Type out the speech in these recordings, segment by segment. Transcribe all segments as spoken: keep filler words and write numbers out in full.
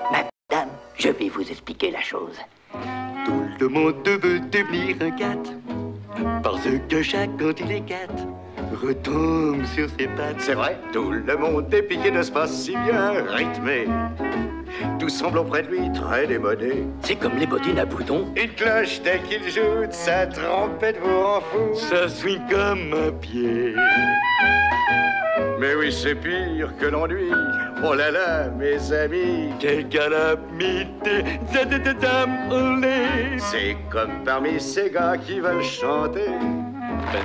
Madame, je vais vous expliquer la chose. Tout le monde veut devenir un cat, parce que chacun, quand il est cat, retombe sur ses pattes. C'est vrai, tout le monde est piqué de ce pas si bien rythmé. Tout semble auprès de lui très démodé. C'est comme les bottines à boutons. Une cloche dès qu'il joue, sa trompette vous rend fou. Ça swing comme un pied. Mais oui, c'est pire que l'ennui. Oh là là, mes amis, quelle calamité. C'est comme parmi ces gars qui veulent chanter.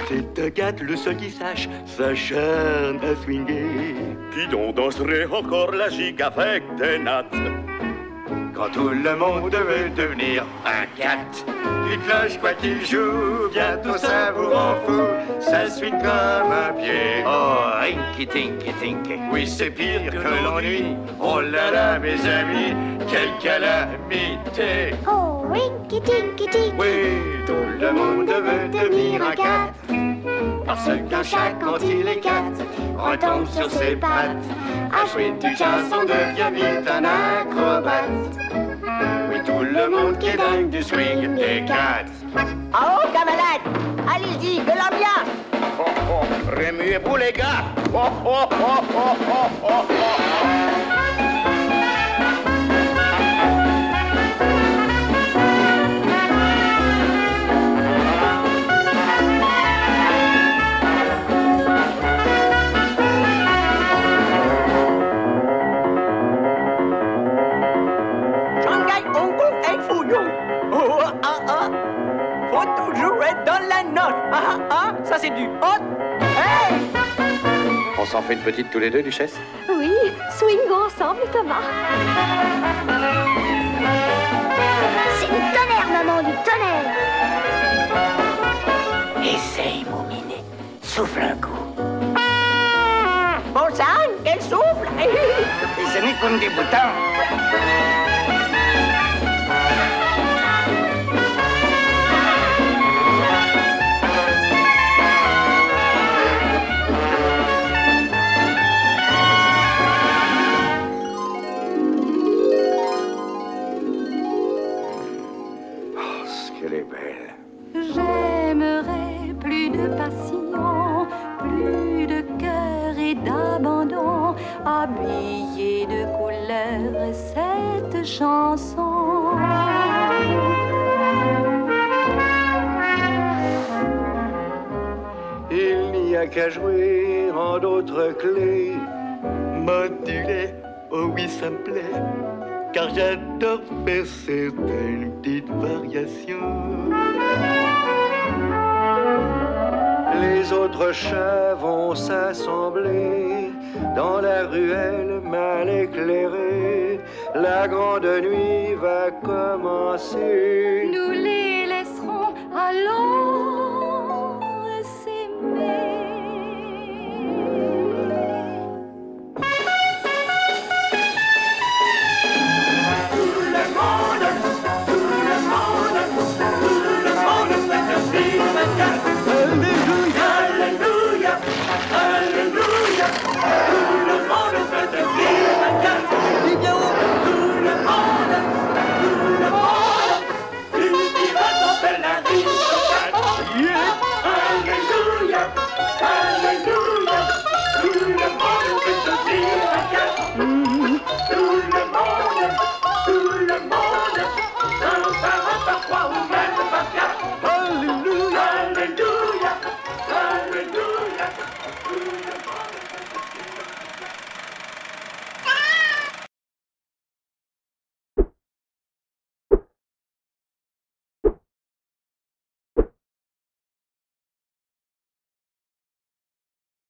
C'est un gars, le seul qui sache, s'acharne à swinguer. Qui donc danserait encore la gigue avec des nattes? Quand tout le monde veut devenir un cat, une cloche quoi qu'il joue, bientôt ça vous rend fou. Ça swing comme un pied. Oh, rinky tinky tinky. Oui, c'est pire que l'ennui. Oh là là, mes amis, quelle calamité. Oh, rinky tinky tinky. Oui. Tout le monde veut devenir un cat, parce qu'un chat quand il est cat, retombe sur ses pattes. À jouer du Duchesse, on devient vite un acrobate. Oui, tout le monde qui est dingue du swing des cats. En haut, camarades, allez-y, de l'ambiance. Oh, oh, remuez pour les gars. Oh, oh, oh, oh, oh, oh, oh. Toujours être dans la note. Ah ah ah, ça c'est du hot. Hey, on s'en fait une petite tous les deux, Duchesse? Oui, swingons ensemble, Thomas. C'est du tonnerre, maman, du tonnerre. Essaye, mon minet. Souffle un coup. Bon sang, qu'elle souffle. Les amis comme des boutons. Elle est belle. J'aimerais plus de passion, plus de cœur et d'abandon, habiller de couleur cette chanson. Il n'y a qu'à jouer en d'autres clés, modulé, oh oui ça me plaît, car j'adore faire certaines petites variations. Les autres chats vont s'assembler dans la ruelle mal éclairée. La grande nuit va commencer. Nous les laisserons alors s'aimer.